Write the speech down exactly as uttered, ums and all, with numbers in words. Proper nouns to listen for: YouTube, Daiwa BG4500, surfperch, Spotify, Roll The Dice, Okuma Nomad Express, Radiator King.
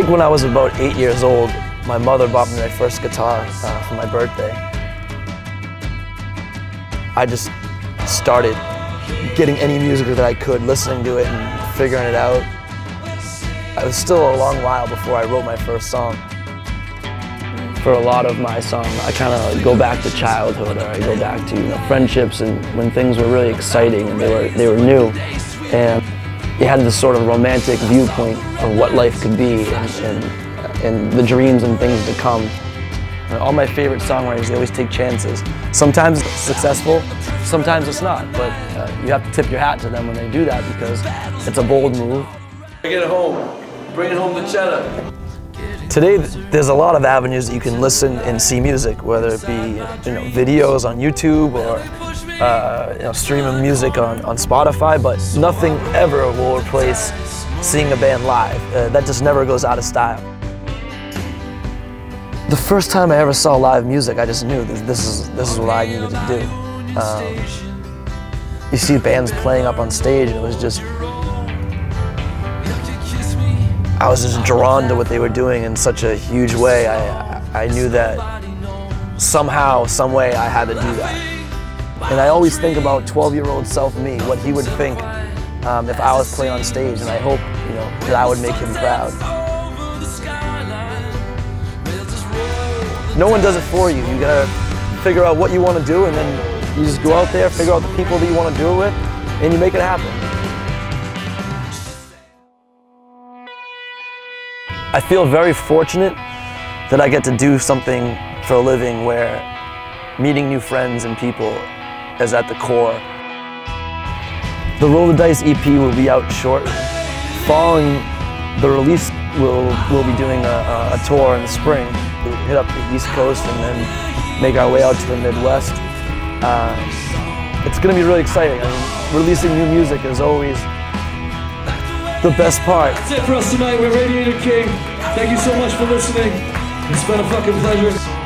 think when I was about eight years old, my mother bought me my first guitar uh, for my birthday. I just started getting any music that I could, listening to it and figuring it out. It was still a long while before I wrote my first song. For a lot of my song, I kind of go back to childhood, or I go back to you know, friendships and when things were really exciting and they were, they were new. And you had this sort of romantic viewpoint of what life could be and, and, and the dreams and things to come. And all my favorite songwriters, they always take chances. Sometimes it's successful, sometimes it's not, but uh, you have to tip your hat to them when they do that because it's a bold move. Bring it home, bring it home the cheddar. Today, there's a lot of avenues that you can listen and see music, whether it be you know, videos on YouTube or uh, you know, streaming music on, on Spotify, but nothing ever will replace seeing a band live. Uh, that just never goes out of style. The first time I ever saw live music, I just knew that this is, this is what I needed to do. Um, you see bands playing up on stage, and it was just, I was just drawn to what they were doing in such a huge way. I, I knew that somehow, some way, I had to do that. And I always think about twelve-year-old self me, what he would think um, if I was playing on stage, and I hope you know, that I would make him proud. No one does it for you. You gotta figure out what you want to do, and then you just go out there, figure out the people that you want to do it with, and you make it happen. I feel very fortunate that I get to do something for a living where meeting new friends and people is at the core. The Roll The Dice E P will be out shortly. Following the release, we'll, we'll be doing a, a tour in the spring. We'll hit up the East Coast and then make our way out to the Midwest. Uh, it's going to be really exciting. I mean, releasing new music is always the best part. That's it for us tonight. We're Radiator King. Thank you so much for listening. It's been a fucking pleasure.